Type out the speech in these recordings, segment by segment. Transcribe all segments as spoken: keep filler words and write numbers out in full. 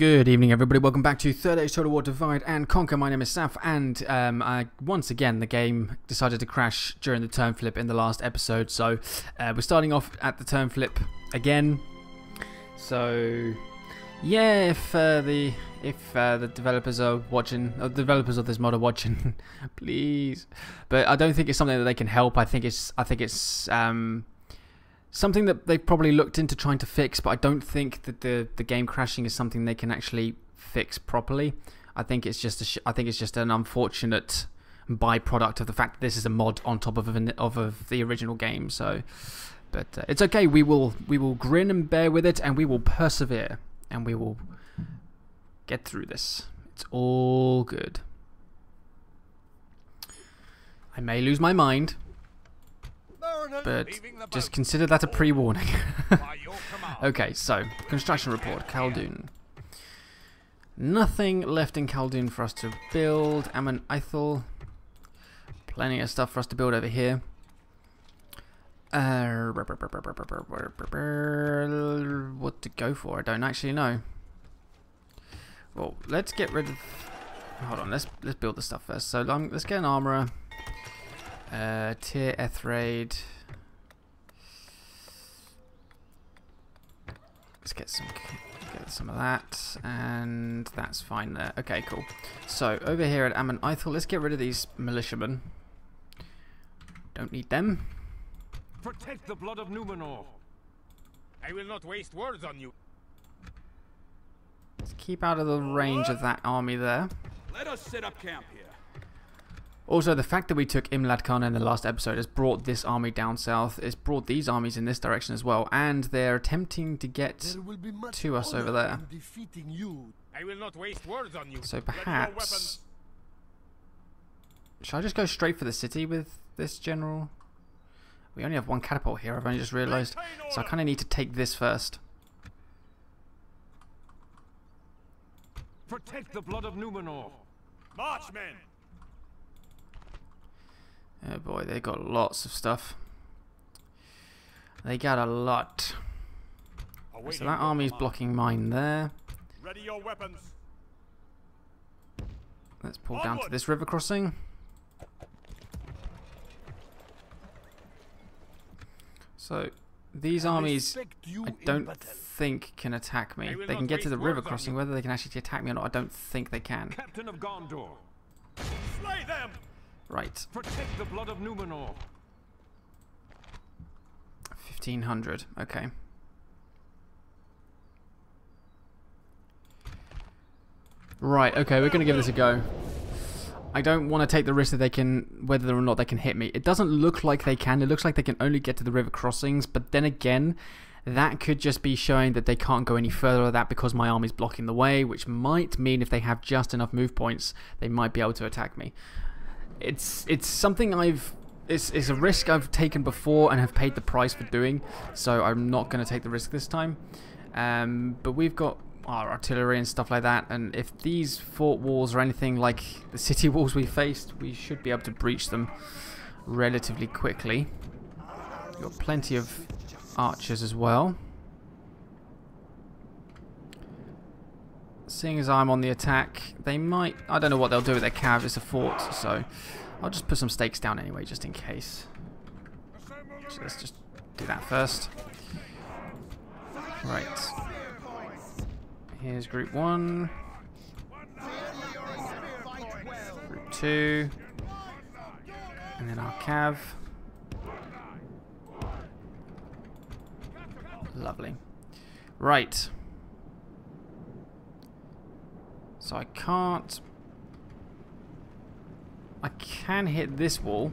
Good evening, everybody. Welcome back to Third Age Total War: Divide and Conquer. My name is Saf, and um, I, once again the game decided to crash during the turn flip in the last episode. So uh, we're starting off at the turn flip again. So yeah, if uh, the if uh, the developers are watching, or the developers of this mod are watching, please. But I don't think it's something that they can help. I think it's I think it's. Um, Something that they've probably looked into trying to fix, but I don't think that the the game crashing is something they can actually fix properly. I think it's just a sh I think it's just an unfortunate byproduct of the fact that this is a mod on top of an, of, of the original game. So, but uh, it's okay. We will we will grin and bear with it, and we will persevere, and we will get through this. It's all good. I may lose my mind, but just consider that a pre-warning. Okay, so construction report, Khaldun. Nothing left in Khaldun for us to build. Amon Ithil. Plenty of stuff for us to build over here. Uh, what to go for? I don't actually know. Well, let's get rid of. Hold on, let's let's build the stuff first. So um, let's get an armorer. Uh, Tir Ethraid. Let's get some, get some of that, and that's fine there. Okay, cool. So over here at Amon Ithil, let's get rid of these militiamen. Don't need them. Protect the blood of Numenor. I will not waste words on you. Let's keep out of the range of that army there. Let us set up camp here. Also, the fact that we took Imlad Khan in the last episode has brought this army down south. It's brought these armies in this direction as well, and they're attempting to get to us over there. I will not waste words on you. So perhaps, should I just go straight for the city with this general? We only have one catapult here. I've only just realised, so I kind of need to take this first. Protect the blood of Numenor. March, men. Oh boy, they got lots of stuff. They got a lot. So that army's blocking mine there. Ready your weapons. Let's pull Onward. down to this river crossing. So these armies, I don't think can attack me. They can get to the river crossing. Whether they can actually attack me or not, I don't think they can. Captain of Gondor. Slay them. Right. Protect the blood of Numenor. Fifteen hundred. Okay. Right. Okay. We're gonna give this a go. I don't want to take the risk that they can, whether or not they can hit me. It doesn't look like they can. It looks like they can only get to the river crossings. But then again, that could just be showing that they can't go any further than that because my army's blocking the way, which might mean if they have just enough move points, they might be able to attack me. It's it's something I've it's it's a risk I've taken before and have paid the price for doing, so I'm not going to take the risk this time. Um, but we've got our artillery and stuff like that, and if these fort walls are anything like the city walls we faced, we should be able to breach them relatively quickly. We've got plenty of archers as well. Seeing as I'm on the attack, they might... I don't know what they'll do with their cav. It's a fort, so I'll just put some stakes down anyway, just in case. So let's just do that first. Right. Here's group one. Group two. And then our cav. Lovely. Right. So I can't... I can hit this wall.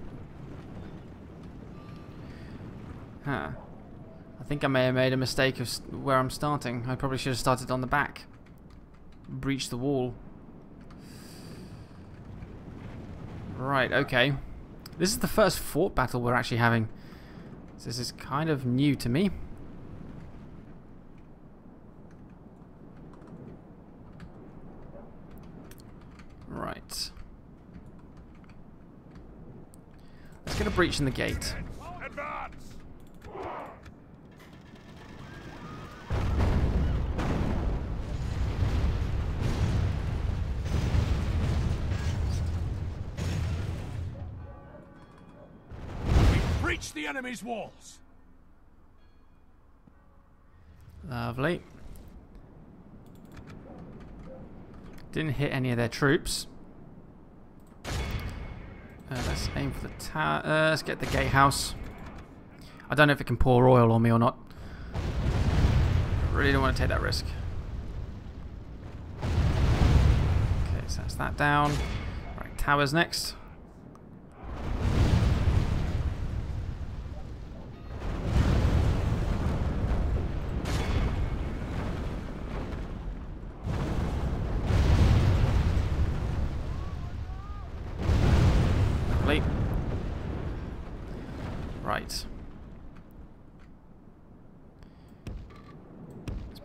Huh. I think I may have made a mistake of where I'm starting. I probably should have started on the back. Breach the wall. Right, okay. This is the first fort battle we're actually having. So this is kind of new to me. Right. Let's get a breach in the gate. Breach the enemy's walls. Lovely. Didn't hit any of their troops. Uh, let's aim for the tower. Uh, let's get the gatehouse. I don't know if it can pour oil on me or not. I really don't want to take that risk. Okay, so that's that down. Right, towers next.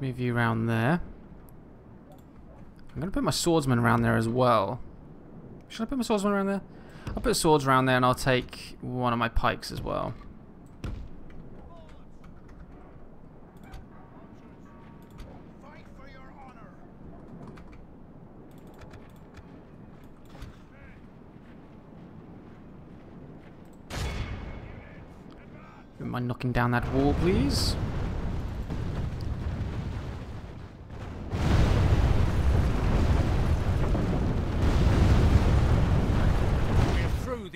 Move you around there. I'm going to put my swordsman around there as well. Should I put my swordsman around there? I'll put swords around there and I'll take one of my pikes as well. Fight for your honor. Don't mind knocking down that wall, please.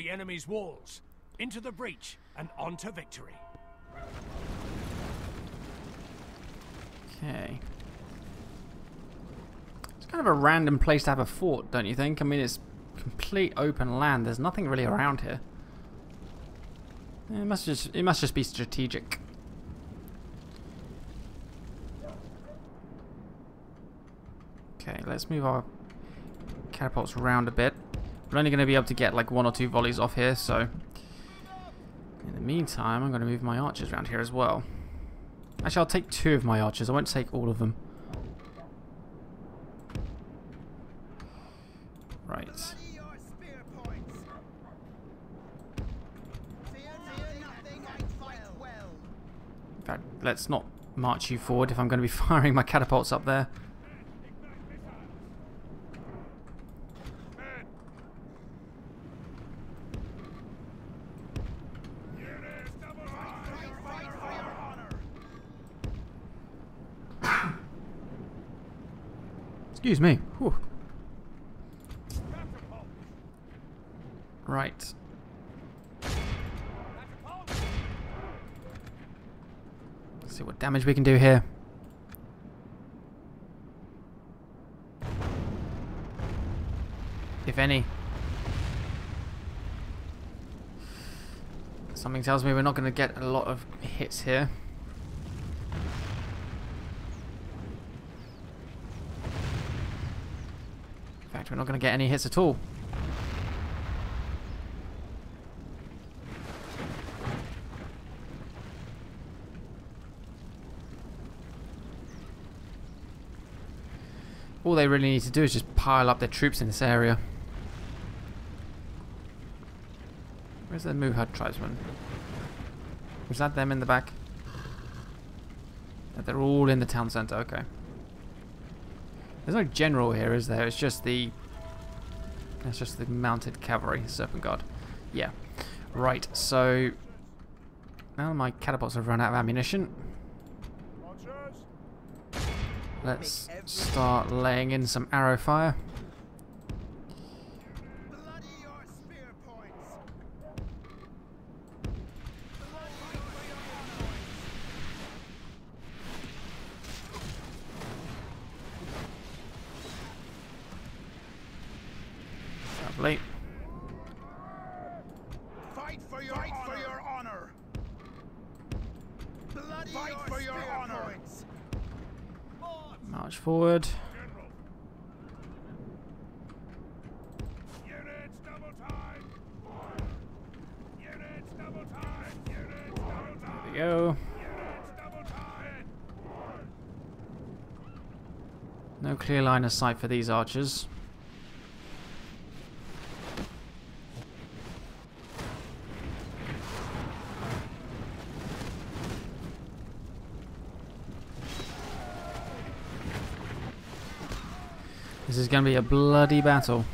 Enemy's walls, into the breach and on to victory. Okay. It's kind of a random place to have a fort, don't you think? I mean, it's complete open land. There's nothing really around here. It must just, it must just be strategic. Okay, let's move our catapults around a bit. We're only going to be able to get like one or two volleys off here, so in the meantime I'm going to move my archers around here as well. Actually, I'll take two of my archers. I won't take all of them. Right. In fact, let's not march you forward if I'm going to be firing my catapults up there. Excuse me. Whew. Right. Let's see what damage we can do here. If any. Something tells me we're not going to get a lot of hits here. We're not going to get any hits at all. All they really need to do is just pile up their troops in this area. Where's the Muhad tribesman? Was that them in the back? They're all in the town centre, okay. There's no general here, is there? It's just the... That's just the mounted cavalry, Serpent Guard. Yeah. Right, so... Now my catapults have run out of ammunition. Let's start laying in some arrow fire. Late. Fight for your Fight honor. For your honor. Bloody Fight your for your honor. March forward. Units double time. Units double time. Units double time. There we go. No clear line of sight for these archers. This is going to be a bloody battle.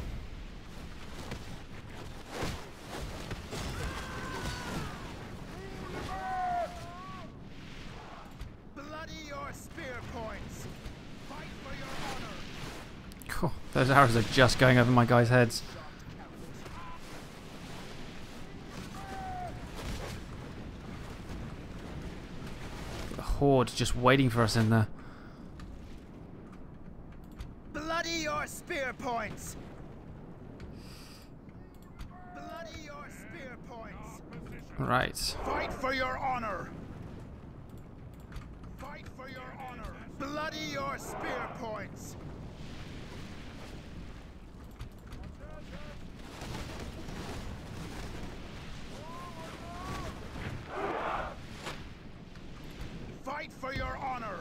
Oh, those arrows are just going over my guys' heads. A horde just waiting for us in there. Bloody your spear points! Bloody your spear points! Right. Fight for your honor! Fight for your honor! Bloody your spear points! Fight for your honor!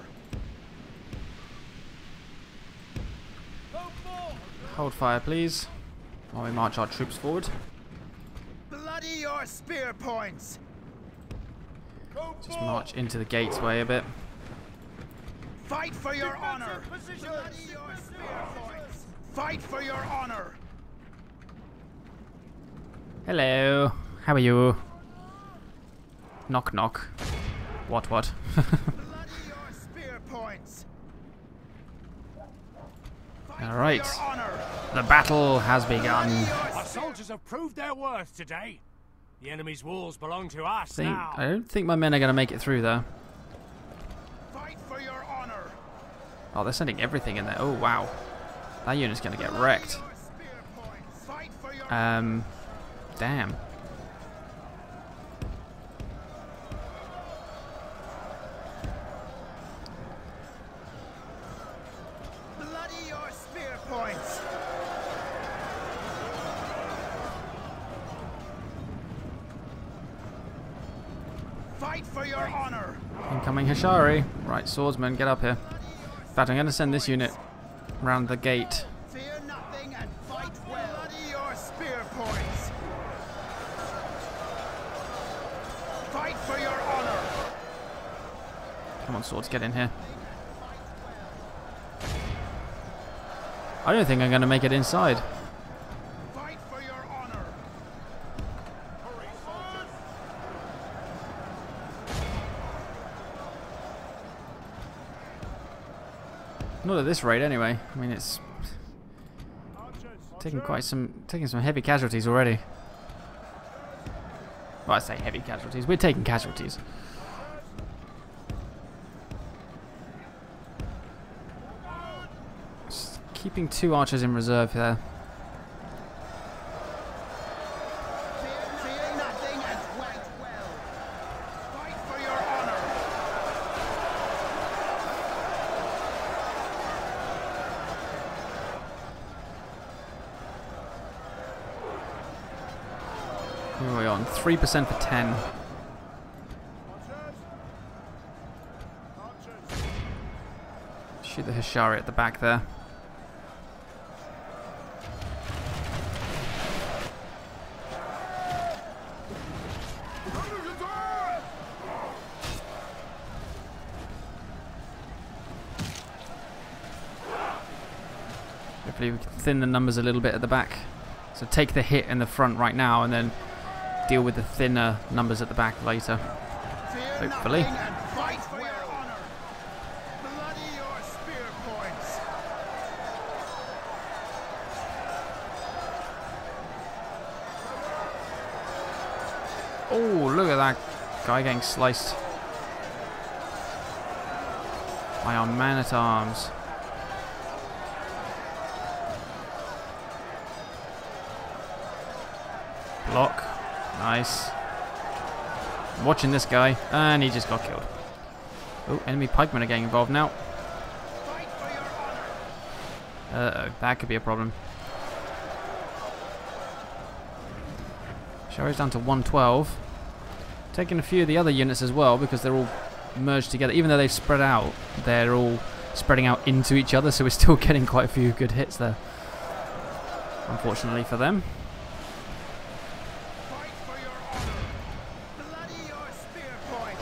Hold fire, please, while we march our troops forward. Bloody your spear points! Just march into the gateway a bit. Fight for your honor! Bloody your spear points! Fight for your honor! Hello, how are you? Knock knock. What what? Bloody your spear points! All right, the battle has begun. Our soldiers have proved their worth today. The enemy's walls belong to us think, now. I don't think my men are going to make it through there. Fight for your honor. Oh, they're sending everything in there. Oh wow, that unit's going to get wrecked. Um, damn. Incoming Hashari. Right, swordsman, get up here. In fact, I'm going to send this unit round the gate. Fear nothing and fight well. Bloody your spear points. Fight for your honor. Come on, swords, get in here. I don't think I'm going to make it inside. Fight for your honor. Not at this rate, anyway. I mean, it's taking quite some, taking some heavy casualties already. Well, I say heavy casualties. We're taking casualties. Keeping two archers in reserve here. Fear nothing and fight well. Fight for your honor. Who are we on? Three percent for ten. Shoot the Hashari at the back there. We can thin the numbers a little bit at the back, so take the hit in the front right now and then deal with the thinner numbers at the back later, hopefully. Oh, look at that guy getting sliced by our man-at-arms. Block. Nice. I'm watching this guy, and he just got killed. Oh, enemy pikemen are getting involved now. Uh-oh, that could be a problem. Shari's down to one twelve. Taking a few of the other units as well, because they're all merged together. Even though they've spread out, they're all spreading out into each other, so we're still getting quite a few good hits there. Unfortunately for them.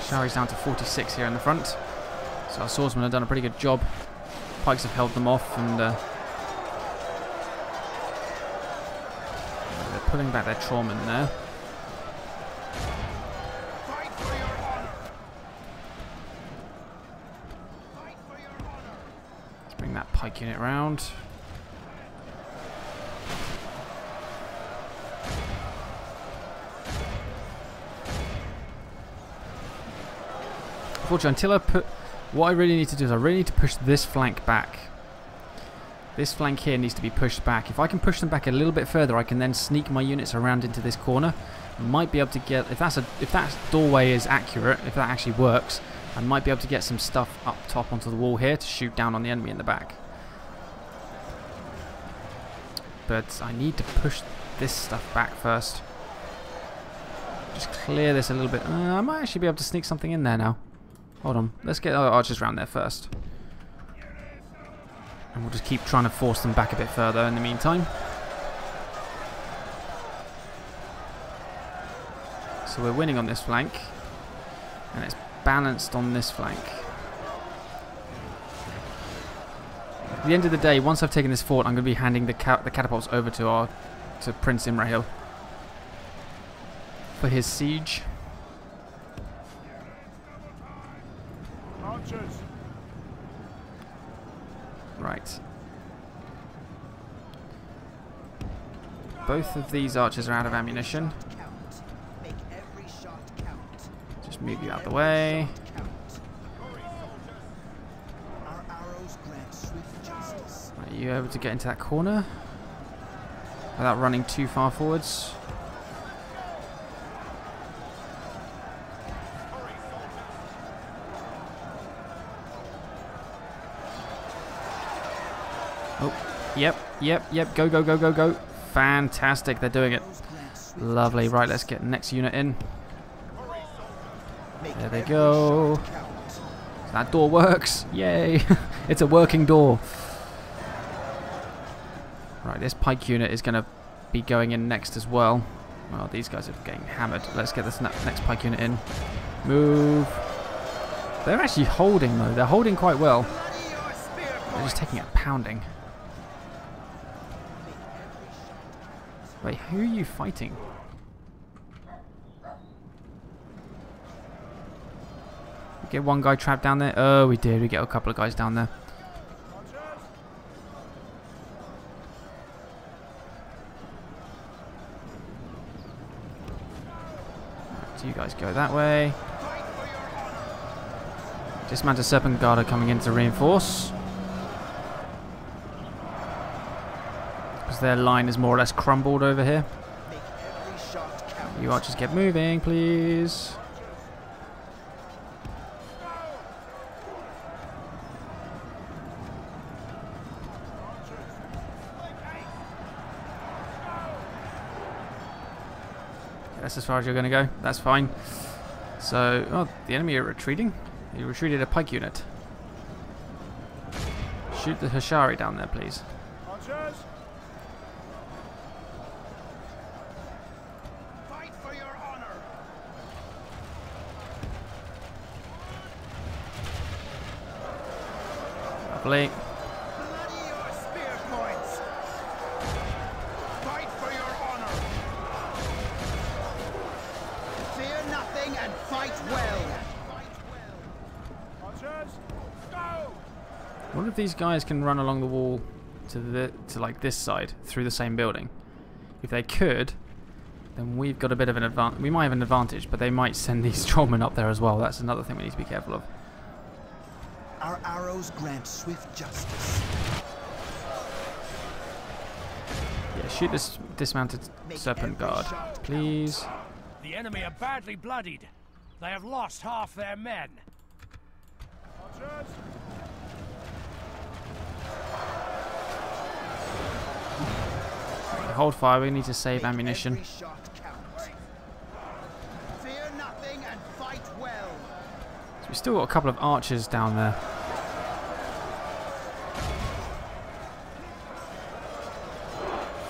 Shari's down to forty-six here in the front, so our swordsmen have done a pretty good job. Pikes have held them off, and uh, they're pulling back their Traummen there. Fight for your honor. Fight for your honor. Let's bring that pike unit round. Unfortunately, until I put... What I really need to do is I really need to push this flank back. This flank here needs to be pushed back. If I can push them back a little bit further, I can then sneak my units around into this corner. I might be able to get... If that's a, if that doorway is accurate, if that actually works, I might be able to get some stuff up top onto the wall here to shoot down on the enemy in the back. But I need to push this stuff back first. Just clear this a little bit. Uh, I might actually be able to sneak something in there now. Hold on. Let's get our archers round there first. And we'll just keep trying to force them back a bit further in the meantime. So we're winning on this flank. And it's balanced on this flank. At the end of the day, once I've taken this fort, I'm going to be handing the, ca the catapults over to our to Prince Imrahil for his siege. Archers. Right. Both of these archers are out of ammunition. Just move you out of the way. Are you able to get into that corner without running too far forwards? Oh, yep, yep, yep. Go, go, go, go, go. Fantastic. They're doing it. Lovely. Right, let's get the next unit in. There they go. So that door works. Yay. It's a working door. Right, this pike unit is going to be going in next as well. Well, these guys are getting hammered. Let's get this next pike unit in. Move. They're actually holding, though. They're holding quite well. They're just taking a pounding. Wait, who are you fighting? We get one guy trapped down there. Oh, we did. We get a couple of guys down there. So you guys go that way. Dismounted Serpent Guard are coming in to reinforce. Because their line is more or less crumbled over here. You archers get moving, please. That's as far as you're going to go. That's fine. So, oh, the enemy are retreating. He retreated a pike unit. Shoot the Hashari down there, please. Archers. Fight for your honor. Lovely. These guys can run along the wall to the to like this side through the same building. If they could, then we've got a bit of an advantage. We might have an advantage, but they might send these trollmen up there as well. That's another thing we need to be careful of. Our arrows grant swift justice. Yeah, shoot this dismounted Serpent Guard, please. The enemy are badly bloodied. They have lost half their men. Hold fire, we need to save ammunition. Fear nothing and fight well. So we've still got a couple of archers down there.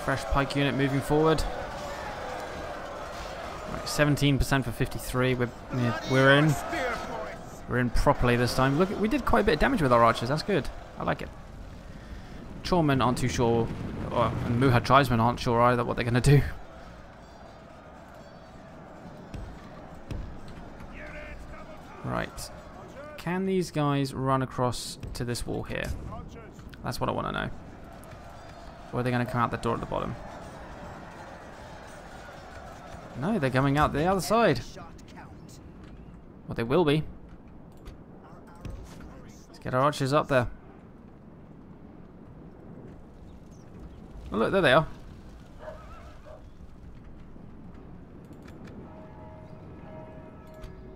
Fresh pike unit moving forward. Right, seventeen percent for fifty-three. We're we're in. We're in properly this time. Look, we did quite a bit of damage with our archers. That's good. I like it. Chormen aren't too sure. Oh, and Muhad tribesmen aren't sure either what they're going to do. Right. Can these guys run across to this wall here? That's what I want to know. Or are they going to come out the door at the bottom? No, they're coming out the other side. Well, they will be. Let's get our archers up there. Oh look, there they are.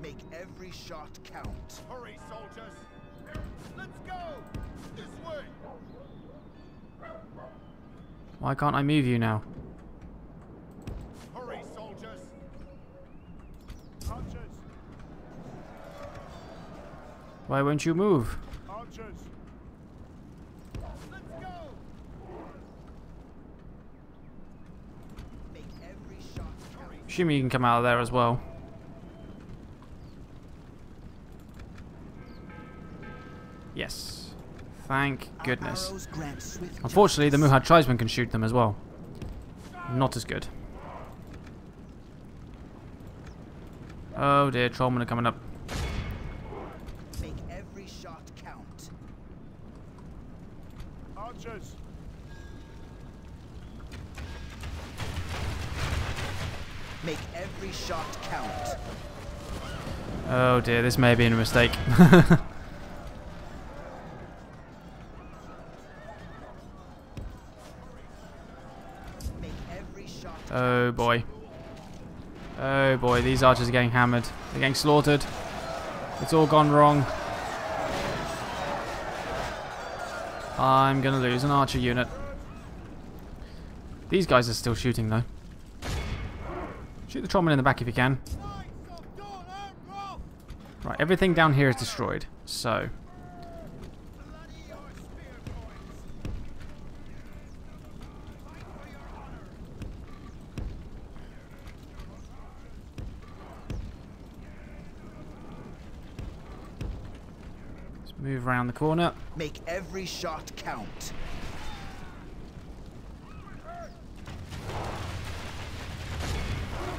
Make every shot count. Hurry, soldiers! Let's go! This way! Why can't I move you now? Hurry, soldiers! Archers! Why won't you move? Archers! Assuming you can come out of there as well. Yes. Thank goodness. Unfortunately, the Muhad tribesmen can shoot them as well. Not as good. Oh dear, trollmen are coming up. Make every shot count. Archers. Make every shot count. Oh dear, this may have been a mistake. Make every shot. Oh boy. Oh boy, these archers are getting hammered. They're getting slaughtered. It's all gone wrong. I'm gonna lose an archer unit. These guys are still shooting though. Shoot the trollman in the back if you can. Right, everything down here is destroyed, so let's move around the corner. Make every shot count.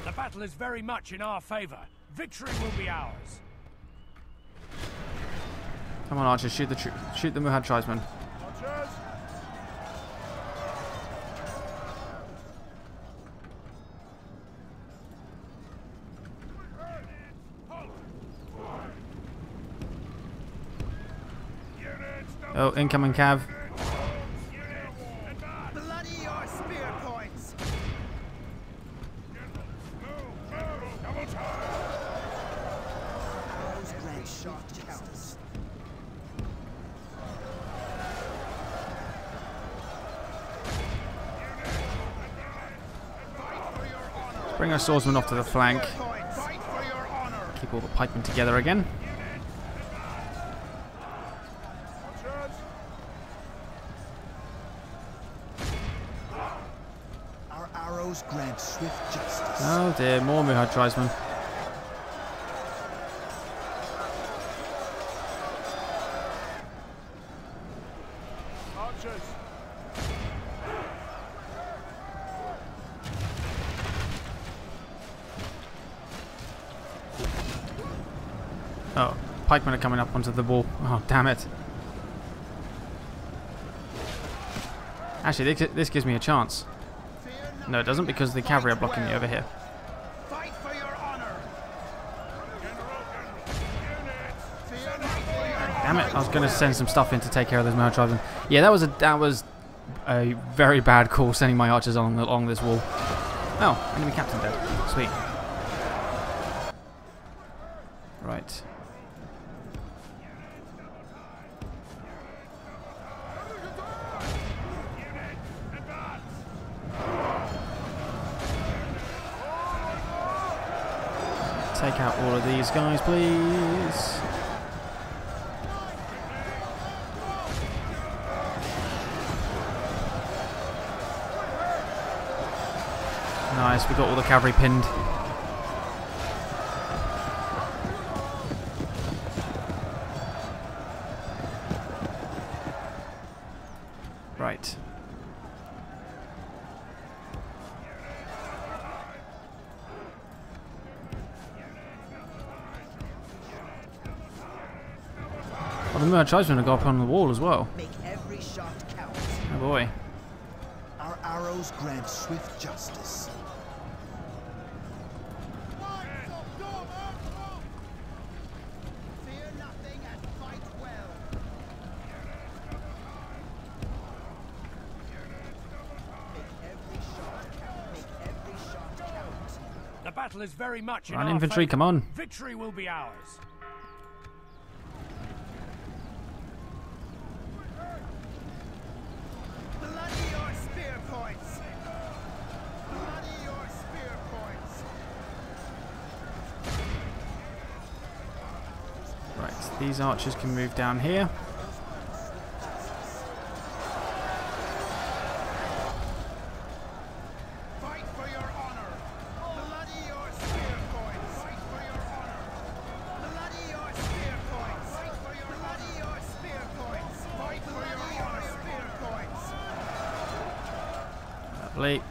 The battle is very much in our favor. Victory will be ours. Come on, archers, shoot the tr shoot the Muhad tribesmen. Archers. Oh, incoming cav. Bring our swordsmen off to the flank. Keep all the pikemen together again. Our arrows grant swift justice. Oh dear, more Muhad tribesmen. Oh, pikemen are coming up onto the wall. Oh, damn it. Actually, this gives me a chance. No, it doesn't, because the cavalry are blocking me over here. Damn it, I was going to send some stuff in to take care of those Muhad tribesmen. Yeah, that was a that was a very bad call, sending my archers along, along this wall. Oh, enemy captain dead. Sweet. Right. Take out all of these guys, please. Nice, we got all the cavalry pinned. Right. Oh, the Muhad tribesmen have got up on the wall as well. Make every shot count. Oh boy. Our arrows grant swift justice. battle is very much in our infantry, favor. Come on. Victory will be ours. Bloody your spear points. Bloody your spear points. Right, so these archers can move down here. Late.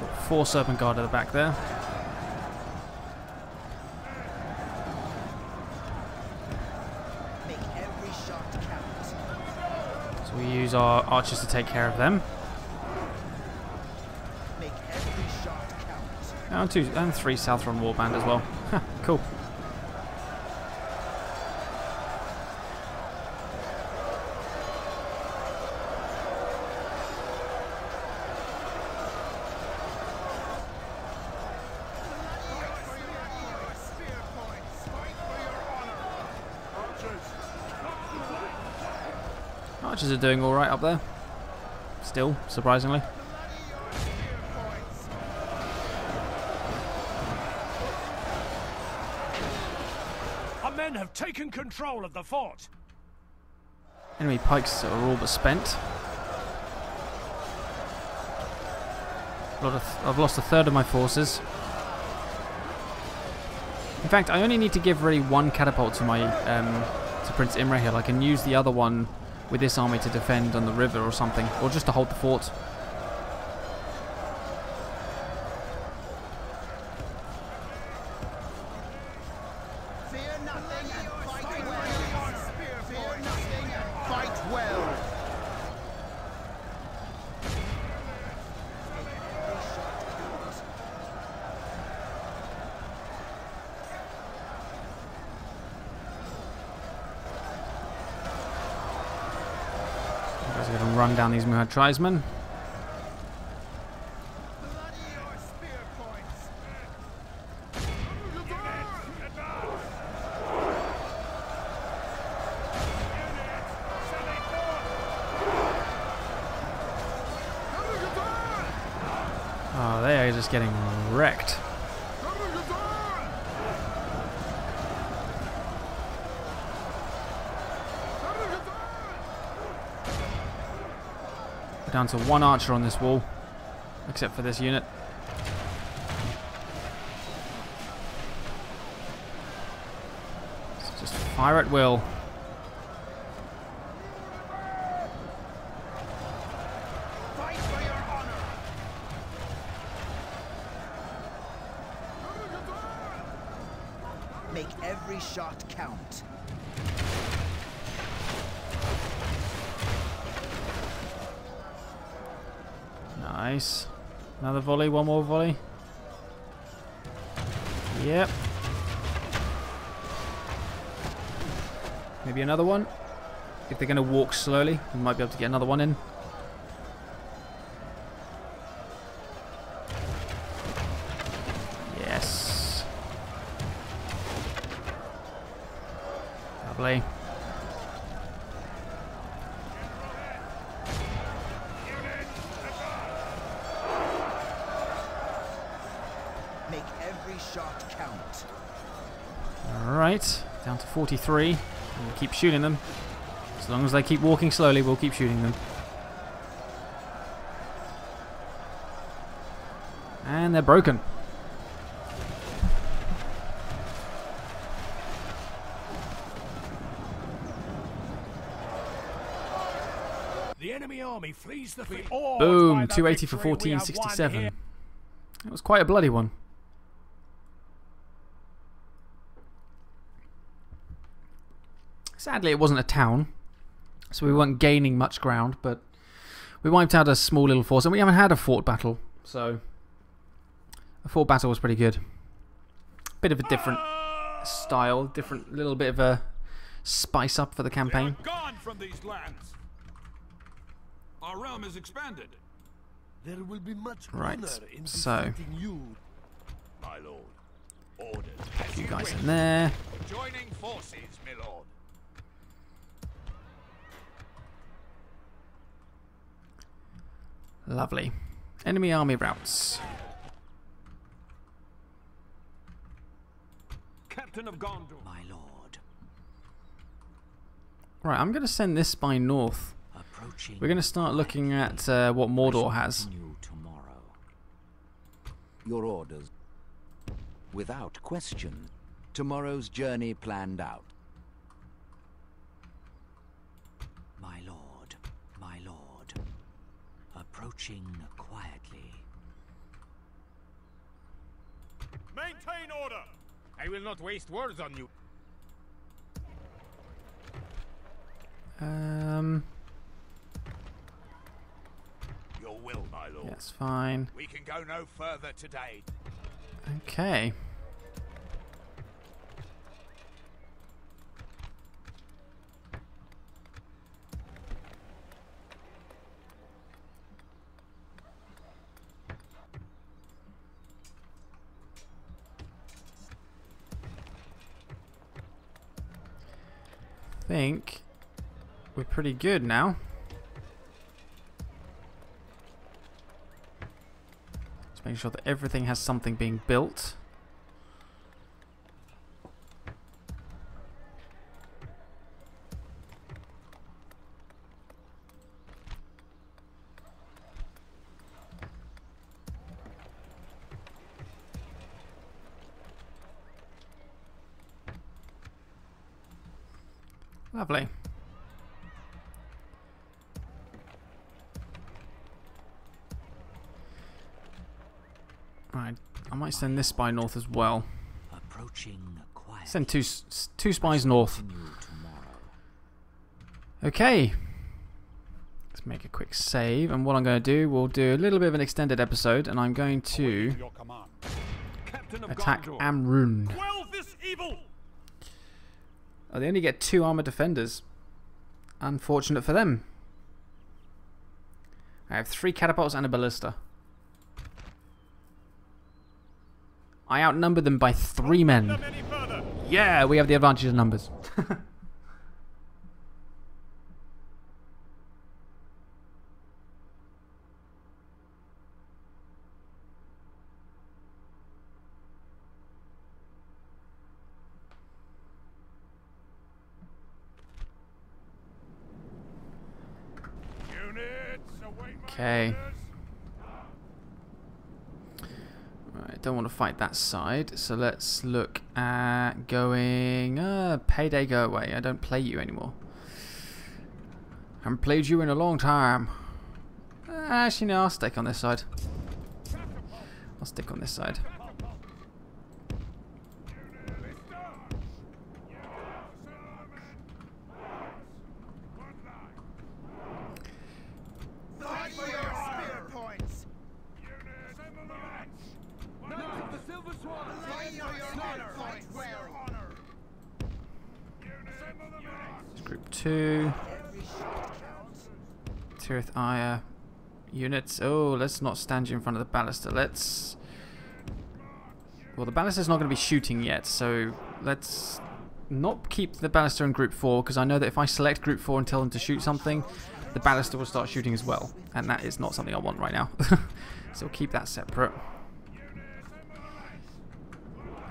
Got four Serpent Guard at the back there. Make every shot count. So we use our archers to take care of them. Make every shot count. And two and three Southron Warband as well. Huh, cool. Archers are doing all right up there, still, surprisingly. Our men have taken control of the fort. Enemy pikes are all but spent. A lot of, I've lost a third of my forces. In fact, I only need to give really one catapult to my um, to Prince Imrahil. I can use the other one with this army to defend on the river or something, or just to hold the fort. Fear nothing and fight well. Fear nothing and fight well. Run down these Muhad tribesmen. Oh, they are just getting wrecked. Down to one archer on this wall, except for this unit. So just fire at will. Fight for your honor. Make every shot count. Nice. Another volley, one more volley. Yep. Maybe another one. If they're going to walk slowly, we might be able to get another one in. Yes. Lovely. Down to forty-three, and we'll keep shooting them. As long as they keep walking slowly, we'll keep shooting them. And they're broken. The enemy army flees the field. Boom, two eighty for fourteen sixty-seven. It was quite a bloody one. Sadly, it wasn't a town, so we weren't gaining much ground, but we wiped out a small little force, and we haven't had a fort battle, so a fort battle was pretty good. Bit of a different style, different little bit of a spice up for the campaign. They are gone from these lands. Our realm is expanded. There will be much right. In so you. My lord. Ordered. As you guys in there. Joining forces, my lord. Lovely. Enemy army routes. Captain of Gondor, my lord. Right, I'm going to send this by north. Approaching. We're going to start looking at uh, what Mordor has. Tomorrow. Your orders. Without question, tomorrow's journey planned out. My lord, my lord, approaching quietly. Maintain order. I will not waste words on you. Um. Your will, my lord. That's fine. We can go no further today. Okay. I think we're pretty good now. Make sure that everything has something being built. Lovely. I might send this spy north as well. Approaching quietly. Send two two spies north. Okay. Let's make a quick save, and what I'm going to do, we'll do a little bit of an extended episode, and I'm going to attack Amrun. Oh, they only get two armored defenders. Unfortunate for them. I have three catapults and a ballista. I outnumbered them by three men. Yeah, we have the advantage of numbers. Okay. Don't want to fight that side, so let's look at going uh, payday, go away. I don't play you anymore. I haven't played you in a long time. Uh, actually no, I'll stick on this side. I'll stick on this side. Two Tirith Aya units. Oh, let's not stand you in front of the ballista. Let's. Well, the ballista's not going to be shooting yet, so let's not keep the ballista in group four, because I know that if I select group four and tell them to shoot something, the ballista will start shooting as well, and that is not something I want right now. So keep that separate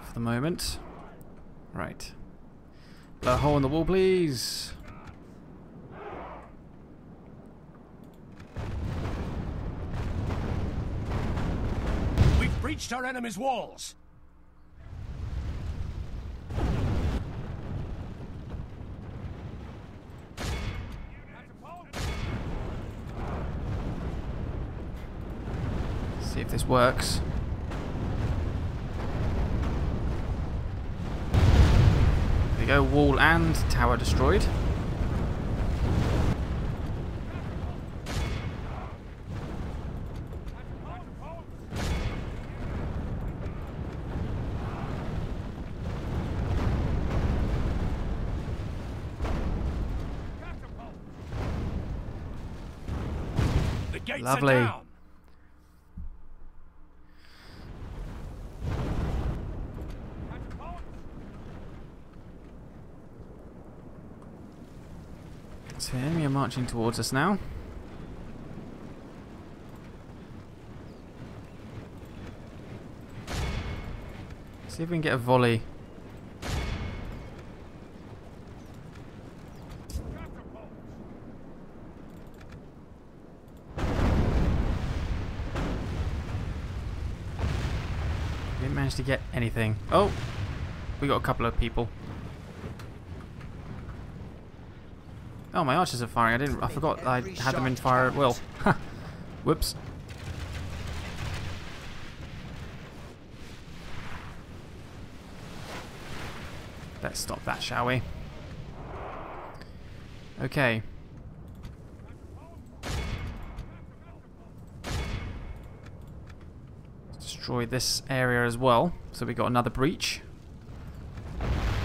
for the moment. Right. Blow a hole in the wall, please. Breached our enemy's walls. See if this works. There we go, wall and tower destroyed. gates Lovely. Are down. So enemy are marching towards us now. See if we can get a volley. Didn't manage to get anything. Oh, we got a couple of people. Oh, my archers are firing. I didn't. I forgot I had them in fire at will. Whoops. Let's stop that, shall we? Okay. Let's destroy this area as well. So we got another breach.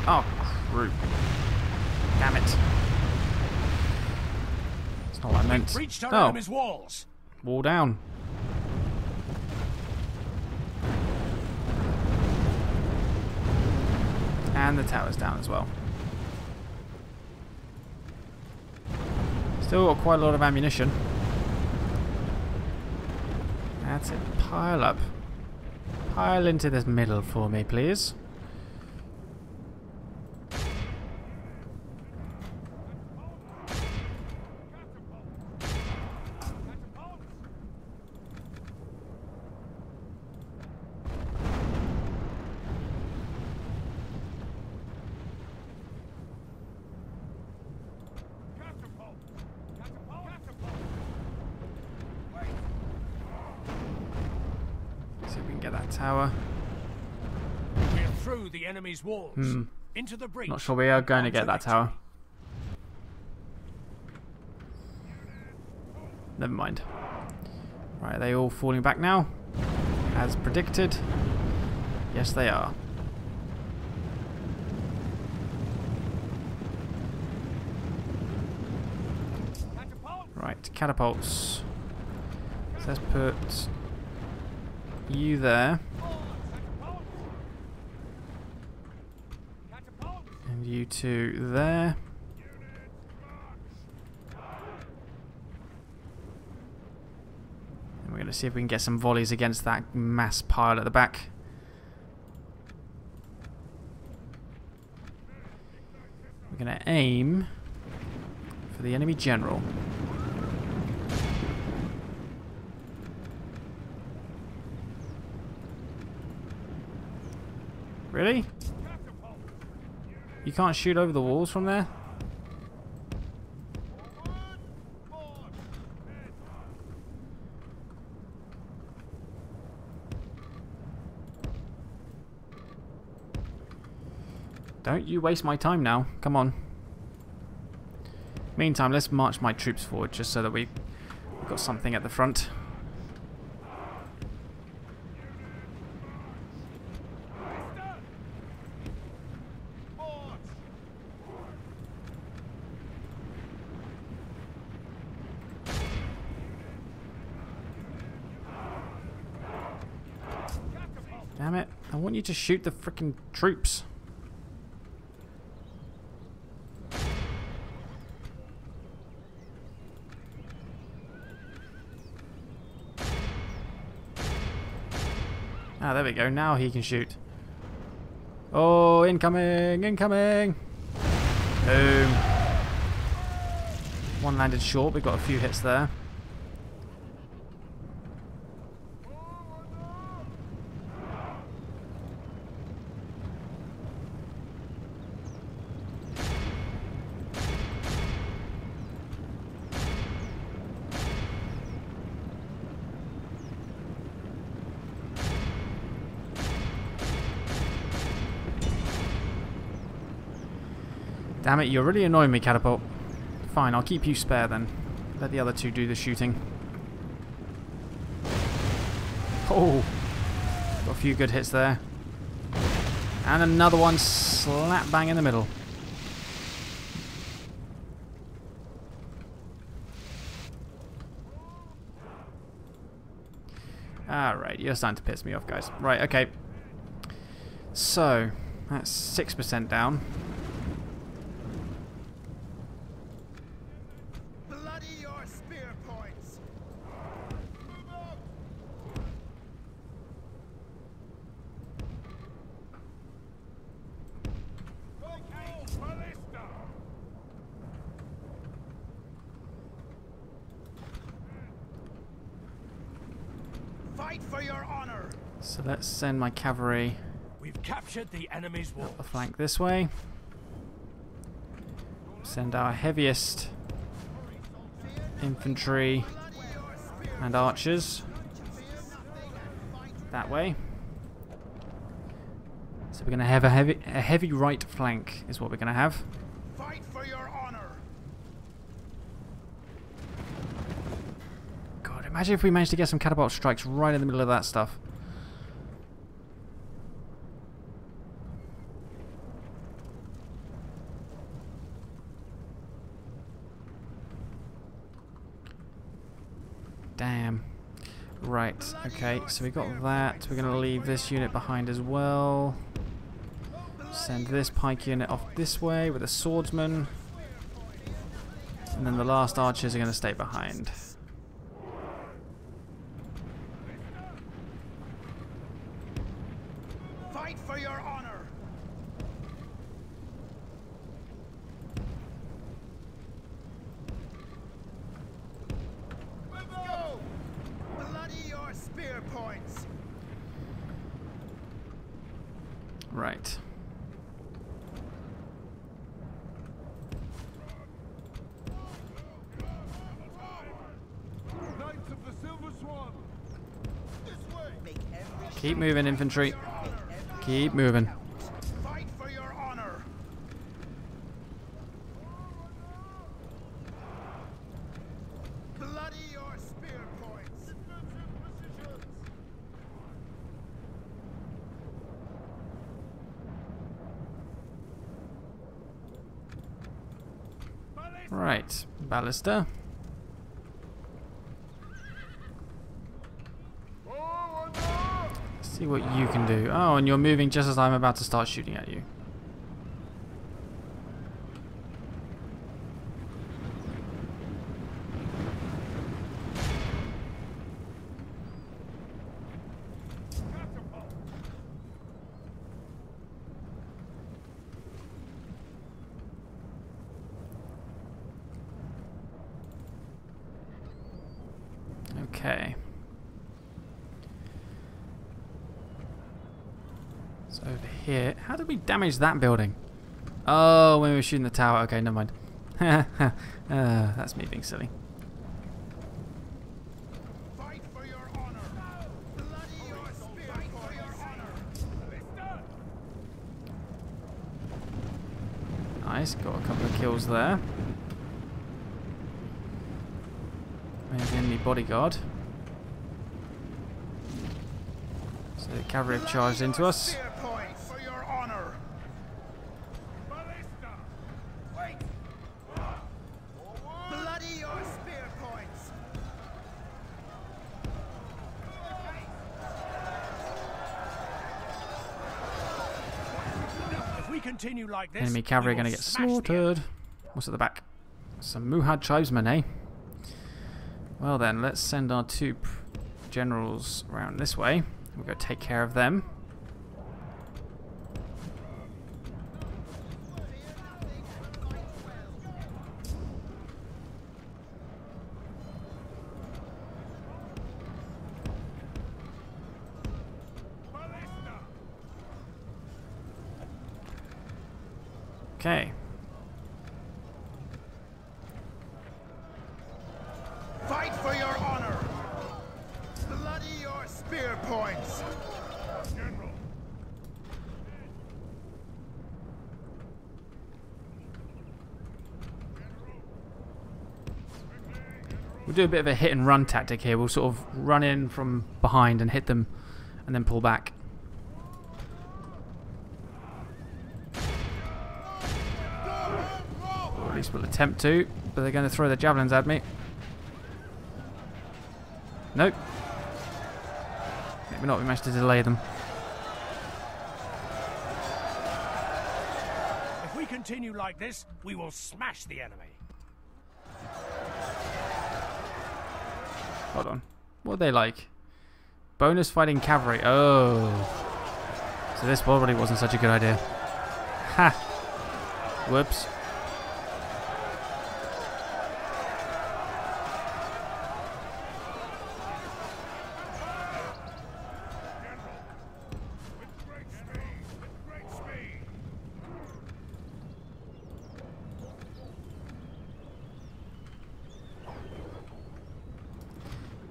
Oh, crew. Damn it. That's not what I meant. Oh. Wall down. And the tower's down as well. Still got quite a lot of ammunition. That's it. Pile up. Pile into this middle for me, please. Tower. We're through the enemy's walls. Hmm. Into the breach. Not sure we are going to get that tower. Never mind. Right, are they all falling back now? As predicted. Yes, they are. Right, catapults. So let's put you there. And you two there. And we're going to see if we can get some volleys against that mass pile at the back. We're going to aim for the enemy general. Really? You can't shoot over the walls from there? Don't you waste my time now. Come on. Meantime, let's march my troops forward just so that we've got something at the front. Damn it, I want you to shoot the frickin' troops. Ah, there we go, now he can shoot. Oh, incoming, incoming! Boom. One landed short, we've got a few hits there. Damn it, you're really annoying me, catapult. Fine, I'll keep you spare then. Let the other two do the shooting. Oh, got a few good hits there. And another one slap bang in the middle. Alright, you're starting to piss me off, guys. Right, okay. So, that's six percent down. Bloody your spear points. Fight for your honor. So let's send my cavalry. We've captured the enemy's wall. Up the flank this way. Send our heaviest infantry and archers that way. So we're going to have a heavy, a heavy right flank is what we're going to have. Fight for your honor. God, imagine if we managed to get some catapult strikes right in the middle of that stuff. Damn. Right, okay, so we got that. We're going to leave this unit behind as well. Send this pike unit off this way with a swordsman. And then the last archers are going to stay behind. Fight for your honor. Right. Knights of the Silver Swan. This way. Keep moving, infantry. Keep moving. Fight for your honor. Bloody your spear points. Right, ballista. Let's see what you can do. Oh, and you're moving just as I'm about to start shooting at you. Okay. It's over here. How did we damage that building? Oh, when we were shooting the tower. Okay, never mind. uh, that's me being silly. Fight for your honor. Bloody your spear. Fight for your honor. Nice, got a couple of kills there. There's the enemy bodyguard. So the cavalry have charged into us. If we continue like this, enemy cavalry are going to get slaughtered. What's at the back? Some Muhad tribesmen, eh? Well then, let's send our two generals around this way. We'll go take care of them. Okay. Fight for your honor. Bloody your spear points. General. We'll do a bit of a hit and run tactic here. We'll sort of run in from behind and hit them and then pull back. Or at least we'll attempt to, but they're going to throw their javelins at me. Nope. Maybe not, we managed to delay them. If we continue like this, we will smash the enemy. Hold on. What are they like? Bonus fighting cavalry. Oh. So this probably wasn't such a good idea. Ha! Whoops.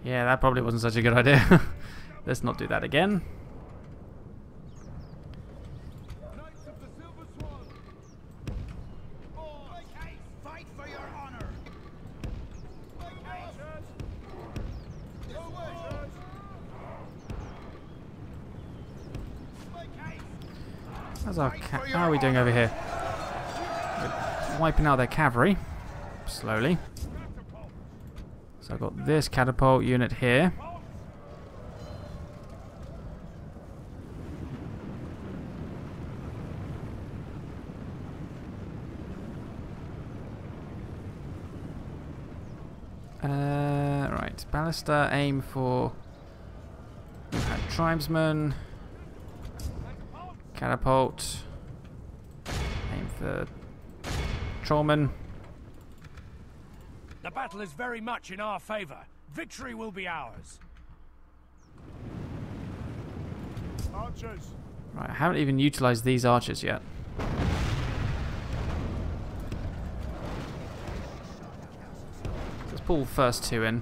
Yeah, that probably wasn't such a good idea. Let's not do that again. Knights of the Silver Swan. All right, fight for your honor. How's our ca How are we doing over here? We're wiping out their cavalry slowly. So I've got this catapult unit here. Uh, right, ballista, aim for tribesman. Catapult, aim for patrolman. The battle is very much in our favor. Victory will be ours. Archers. Right, I haven't even utilized these archers yet. Let's pull the first two in.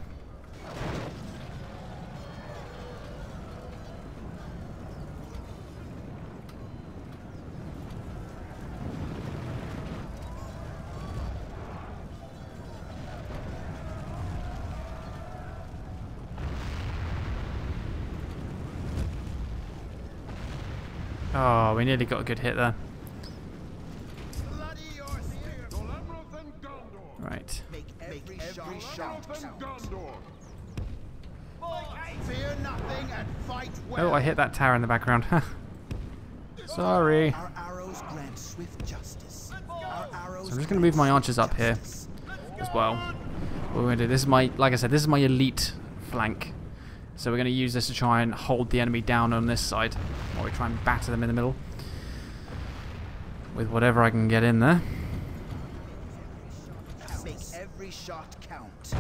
Oh, we nearly got a good hit there. Right. Make every, every shot. Fear nothing and fight well. Oh, I hit that tower in the background. Sorry. Our arrows grant swift justice. Our arrows so I'm just going to move my archers up here as well. What we're going to do, this is my, like I said, this is my elite flank. So we're going to use this to try and hold the enemy down on this side while we try and batter them in the middle with whatever I can get in there. Make every shot count.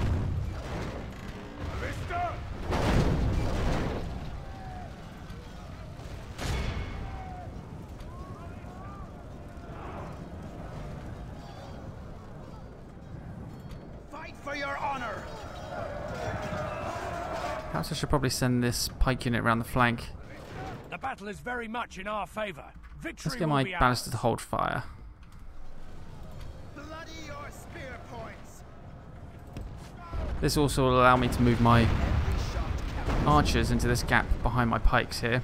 Fight for your honor. Perhaps I should probably send this pike unit around the flank. The battle is very much in our favor. Victory Let's get my ballista to hold fire. Bloody your spear points. This also will allow me to move my archers into this gap behind my pikes here.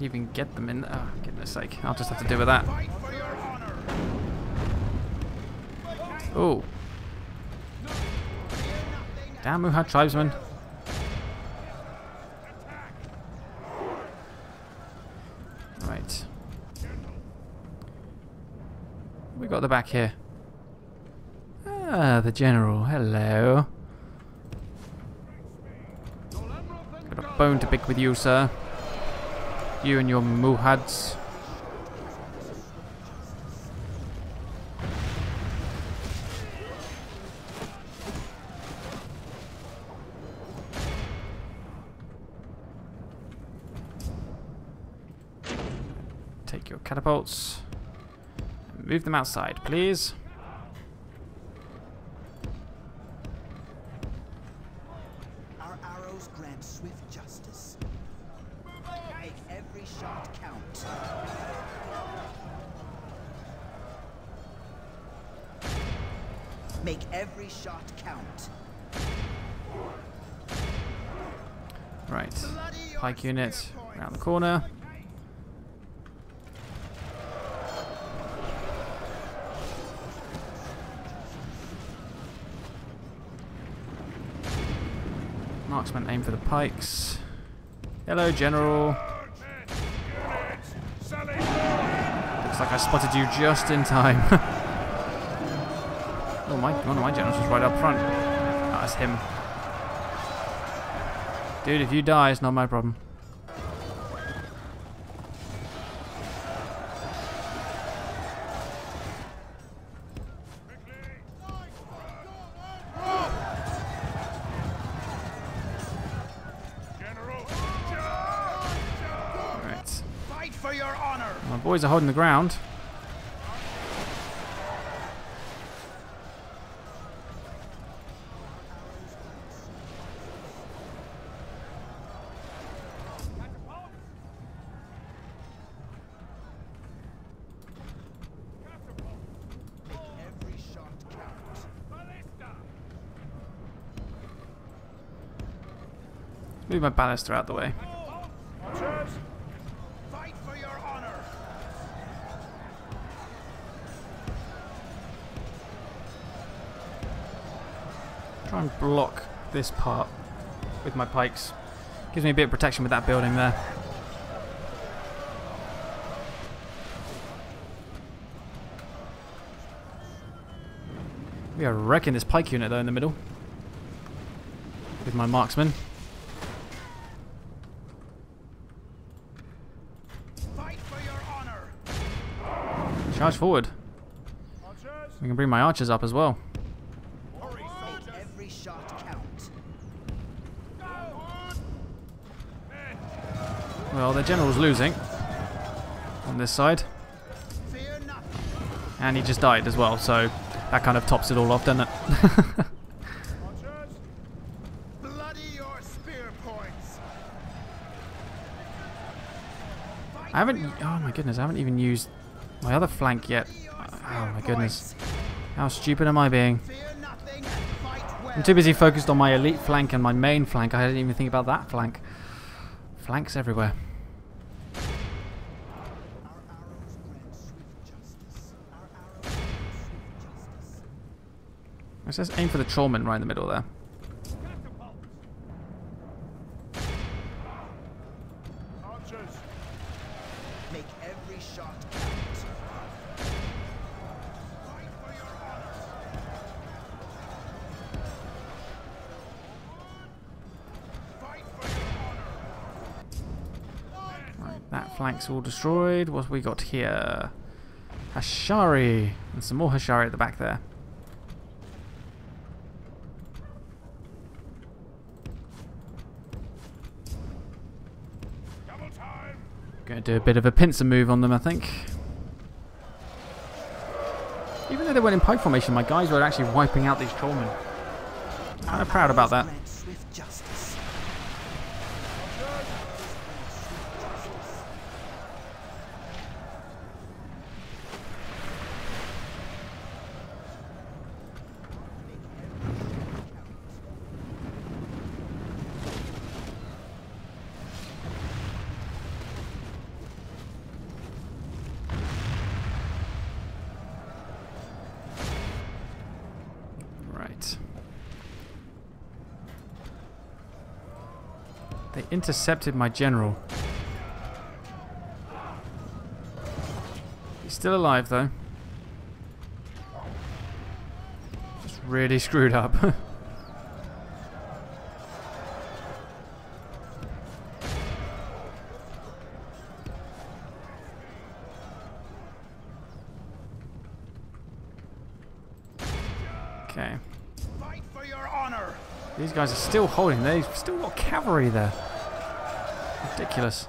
Even get them in. Oh, goodness sake. I'll just have to deal with that. Oh. Damn, Muhad tribesman. Right. We got the back here. Ah, the general. Hello. Got a bone to pick with you, sir. You and your Muhads. Take your catapults. Move them outside, please. Our arrows grant swift justice. Make every shot count. Make every shot count. Right. Pike unit around the corner. Marksman, aim for the pikes. Hello, General. Looks like I spotted you just in time. Oh, my, one of my generals was right up front. Oh, that's him. Dude, if you die, it's not my problem. Boys are holding the ground. Move my ballista out the way. Try and block this part with my pikes. Gives me a bit of protection with that building there. We are wrecking this pike unit though in the middle with my marksman. Fight for your honor. Charge forward. We can bring my archers up as well. Well, their general's losing on this side. And he just died as well, so that kind of tops it all off, doesn't it? Bloody your spear points. I haven't... Oh my goodness, I haven't even used my other flank yet. Oh my goodness. How stupid am I being? I'm too busy focused on my elite flank and my main flank. I didn't even think about that flank. Flanks everywhere. It says aim for the trollman right in the middle there. Make every shot count. That flank's all destroyed. What have we got here? Hashari. And some more Hashari at the back there. Going to do a bit of a pincer move on them, I think. Even though they went in pike formation, my guys were actually wiping out these trollmen. I'm proud about that. They intercepted my general. He's still alive though. Just really screwed up. Okay. Fight for your honor. These guys are still holding. They've still got cavalry there. Ridiculous.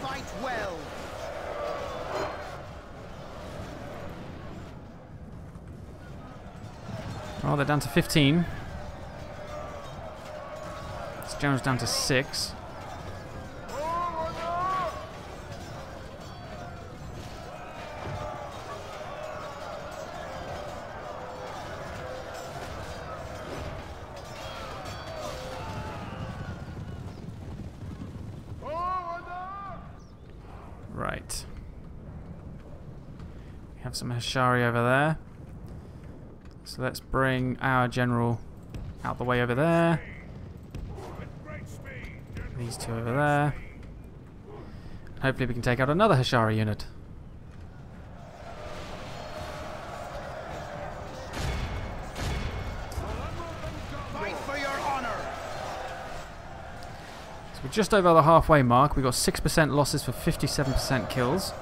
Fight well. Oh, they're down to fifteen. This general's down to six. Right. We have some Hashari over there. So let's bring our general out the way over there. These two over there. Hopefully we can take out another Hashari unit. Fight for your honor. So we're just over the halfway mark. We've got six percent losses for fifty-seven percent kills.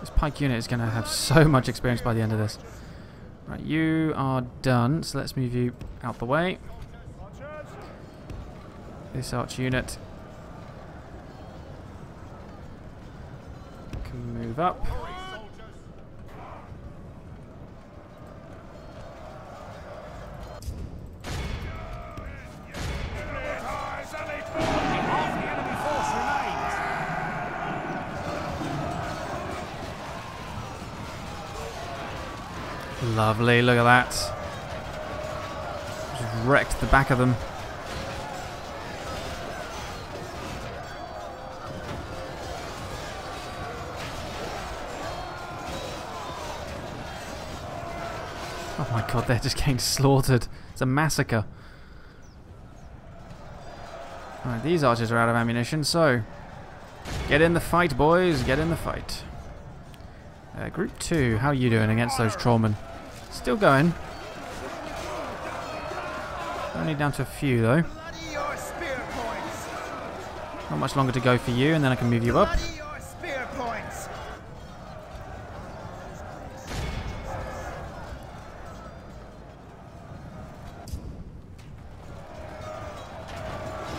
This pike unit is going to have so much experience by the end of this. Right, you are done. So let's move you out the way. This arch unit can move up. Lovely, look at that. Just wrecked the back of them. God, they're just getting slaughtered. It's a massacre. Alright, these archers are out of ammunition, so get in the fight, boys. Get in the fight. Uh, group two, how are you doing against those trollmen? Still going. Only down to a few, though. Not much longer to go for you, and then I can move you up.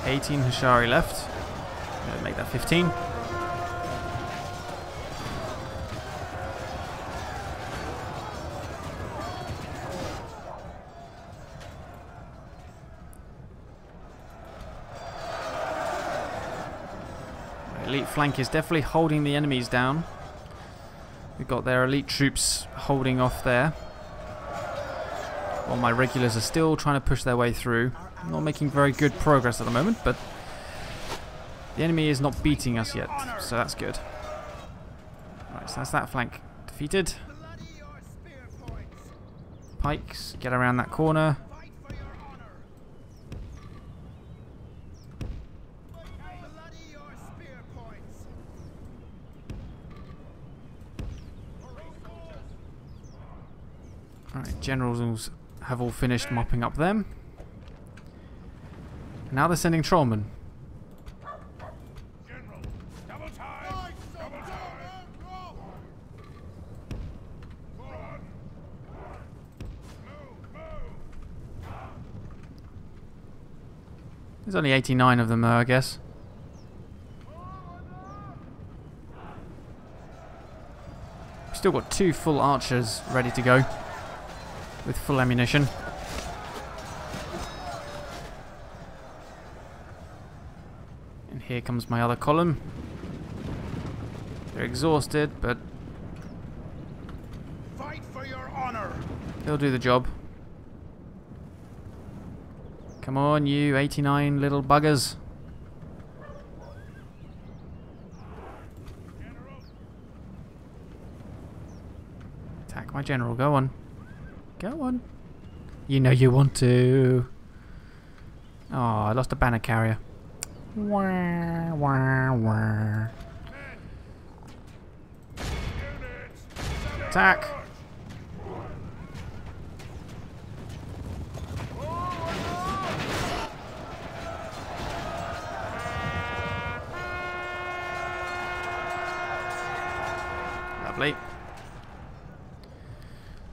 eighteen Hashari left. Make that fifteen. Elite flank is definitely holding the enemies down. We've got their elite troops holding off there, while my regulars are still trying to push their way through. Not making very good progress at the moment, but the enemy is not beating us yet, so that's good. Alright, so that's that flank defeated. Pikes, get around that corner. Alright, generals have all finished mopping up them. Now they're sending trollmen. General, double time, double time. There's only eighty-nine of them, though, I guess. We've still got two full archers ready to go with full ammunition. Here comes my other column. They're exhausted, but fight for your honor. They'll do the job. Come on, you eighty-nine little buggers. General. Attack my general. Go on. Go on. You know you want to. Oh, I lost a banner carrier. Wah, wah, wah. Attack! Lovely.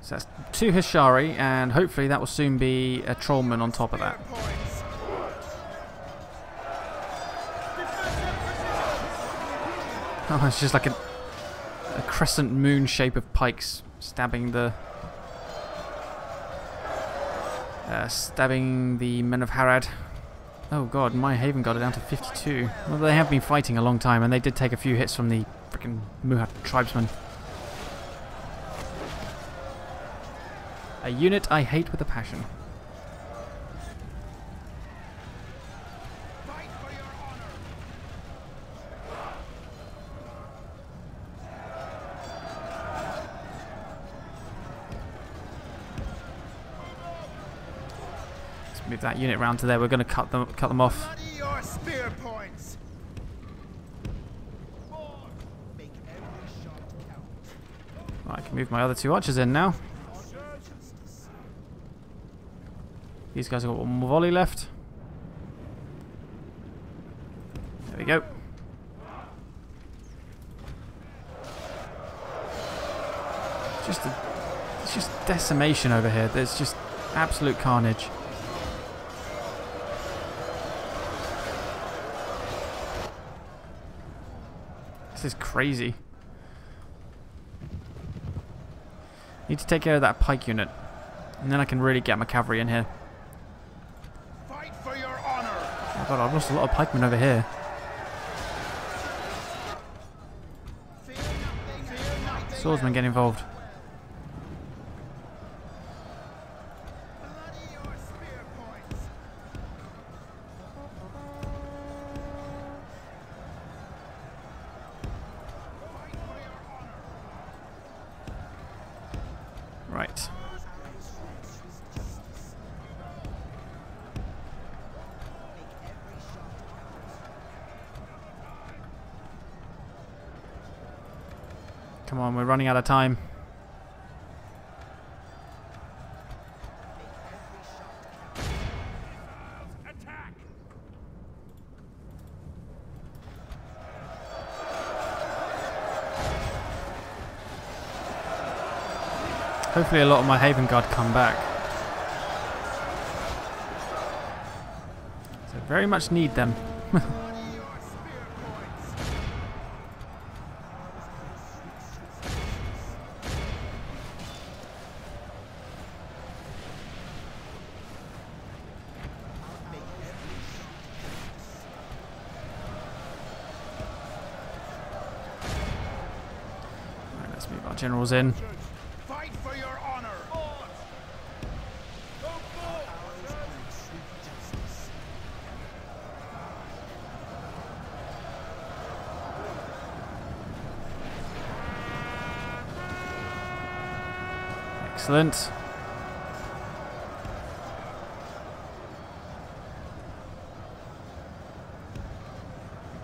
So that's two Hashari, and hopefully that will soon be a trollman on top of that. Oh, it's just like a, a crescent moon shape of pikes stabbing the uh, stabbing the men of Harad. Oh god, my Haven got it down to fifty-two. Well, they have been fighting a long time, and they did take a few hits from the freaking Muhad tribesmen. A unit I hate with a passion. Move that unit round to there. We're going to cut them cut them off. Your spear points. Make every shot count. Right, I can move my other two archers in now. These guys have got one more volley left. There we go. Just a, it's just decimation over here. There's just absolute carnage. This is crazy. Need to take care of that pike unit, and then I can really get my cavalry in here. Fight for your honor. Oh god, I've lost a lot of pikemen over here. Swordsmen get involved. Right. Come on, we're running out of time. Hopefully a lot of my Haven Guard come back. So very much need them. Right, let's move our generals in. Excellent.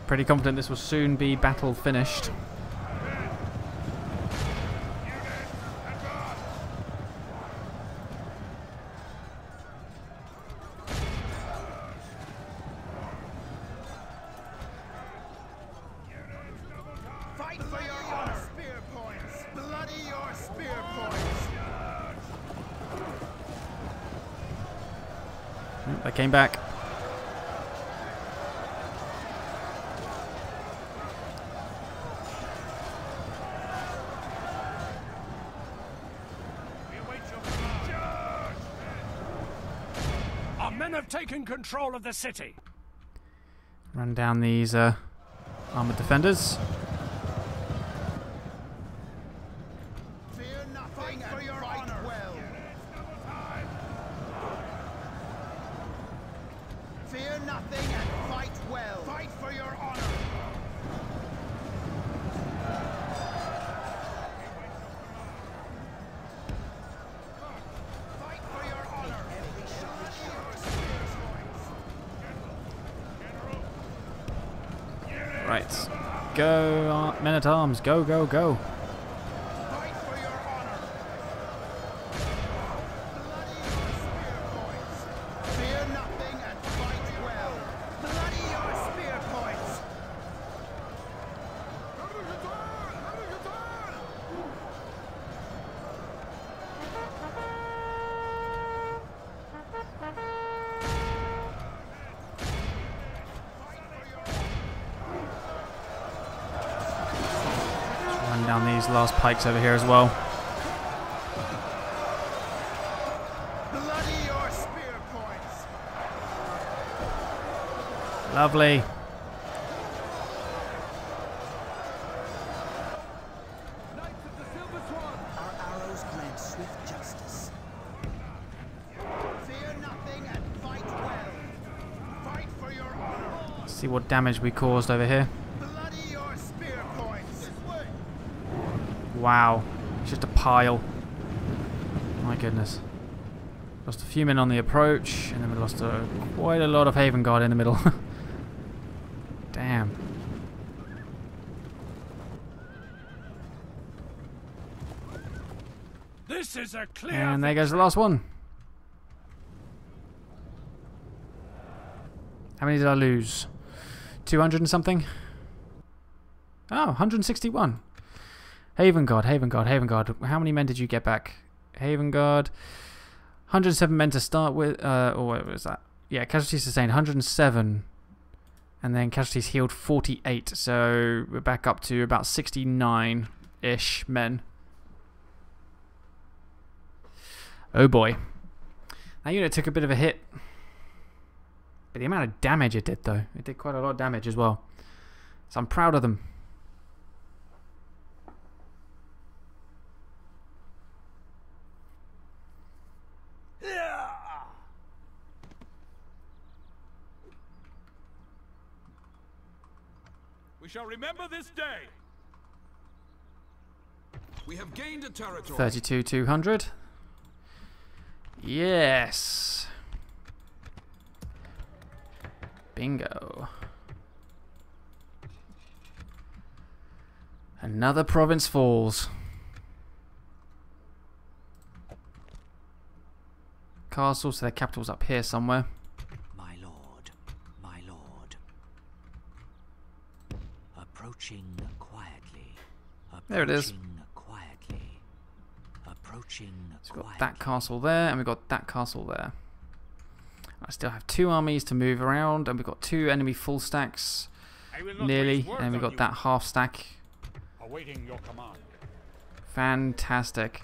Pretty confident this will soon be battle finished. They came back. Our men have taken control of the city. Run down these uh, armored defenders. Right, go, uh, men at arms, go, go, go. Fight for your honor. Bloody your spear points. Fear nothing and fight well. Bloody your spear points. Down these last pikes over here as well. Bloody your spear points. Lovely. Knights of the Silver Swan. Our arrows glance with justice. Fear nothing and fight well. Fight for your honor. Let's see what damage we caused over here. Wow, it's just a pile. My goodness. Lost a few men on the approach, and then we lost a, quite a lot of Haven Guard in the middle. Damn. This is a clear and there goes the last one. How many did I lose? two hundred and something? Oh, one hundred sixty-one. Haven Guard, Haven Guard, Haven Guard. How many men did you get back? Haven Guard. one hundred seven men to start with. Uh, or what was that? Yeah, casualties sustained one hundred seven. And then casualties healed forty-eight. So we're back up to about sixty-nine-ish men. Oh boy. That unit took a bit of a hit. But the amount of damage it did, though. It did quite a lot of damage as well. So I'm proud of them. We shall remember this day. We have gained a territory. thirty-two thousand two hundred. Yes. Bingo. Another province falls. Castle, so their capital's up here somewhere. My lord, my lord. Approaching quietly. Approaching there it is. Quietly. Approaching so we've got quietly. That castle there, and we've got that castle there. I still have two armies to move around, and we've got two enemy full stacks, nearly, and we've got that half stack. Awaiting your command. Fantastic.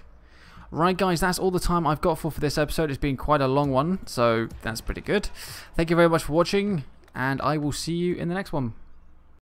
Right guys, that's all the time I've got for, for this episode. It's been quite a long one, so that's pretty good. Thank you very much for watching, and I will see you in the next one.